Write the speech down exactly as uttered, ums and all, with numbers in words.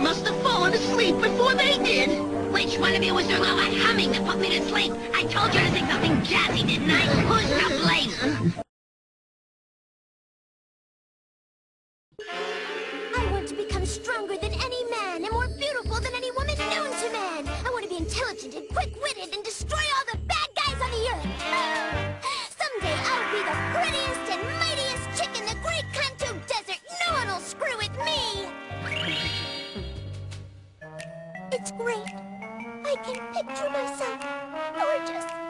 I must have fallen asleep before they did. Which one of you was doing all that humming that put me to sleep? I told you to think something jazzy, didn't I? Who's to blame? I want to become stronger than any man and more beautiful than any woman known to man. I want to be intelligent and quick-witted and destroy all the bad guys on the earth. Oh. Someday I'll be the prettiest and mightiest chick in the great Kanto desert. No one will screw with me. It's great. I can picture myself. Gorgeous.